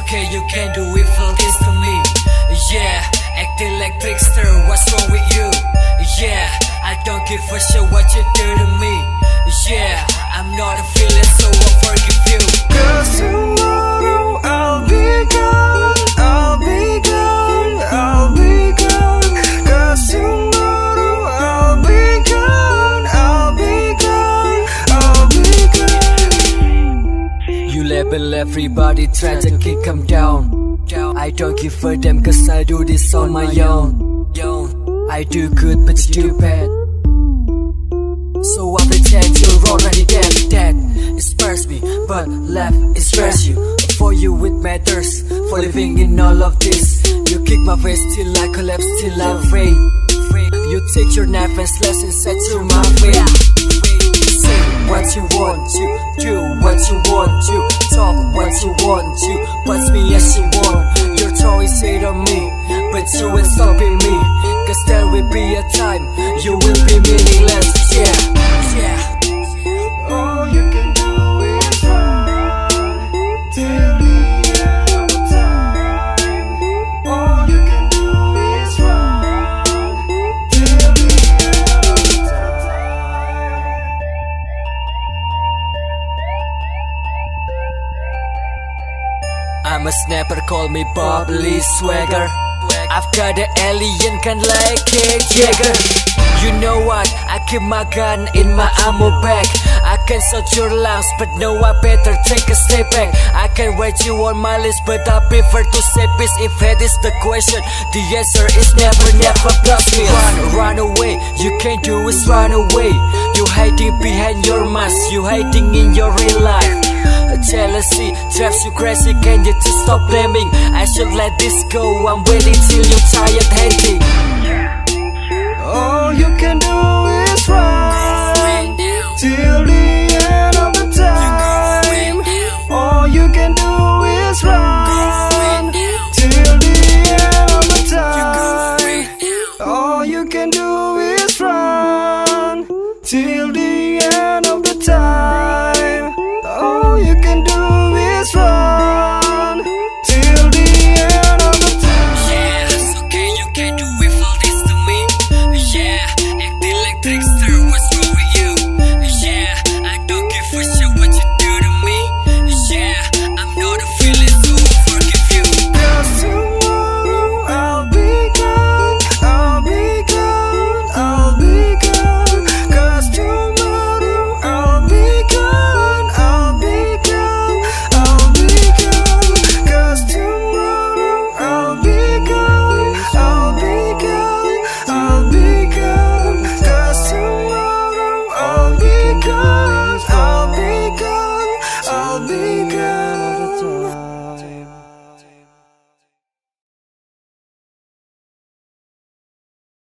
okay, you can do evil things to me. Yeah, acting like trickster, what's wrong with you? Yeah, I don't give a shit what you do to me. Yeah, I'm not a villain, so I'll forgive you. 'Cause tomorrow I'll be gone, I'll be gone, I'll be gone. 'Cause tomorrow I'll be gone, I'll be gone, I'll be gone. You label everybody, try to kick them down. I don't give a damn, 'cause I do this on my own. I do good but you do bad, so I pretend you're already dead. It's first me, but left is first you. For you it matters, for living in all of this. You kick my face till I collapse, till I fade. You take your knife and slash inside to my face. Say what you want, you do what you want, you talk what you want, you punch me as you want. Your choice ain't on me, but you ain't stopping me. 'Cause there will be a time you will be meaningless. Yeah, yeah. All you can do is try till the end of time. All you can do is try till the end of time. I'm a snapper, call me Bob Lee Swagger. I've got the alien kind like a Jagger. You know what, I keep my gun in my ammo bag. I can shoot your lungs, but no, I better take a step back. I can write you on my list, but I prefer to say peace. If that is the question, the answer is never, never plus me. Run away, you can't do is run away. You hiding behind your mask, you hiding in your real life. Jealousy drives you crazy, can you just stop blaming? I should let this go, I'm waiting till you're tired handy. All you can do is run till the end of the time. All you can do is run till the end of the time. All you can do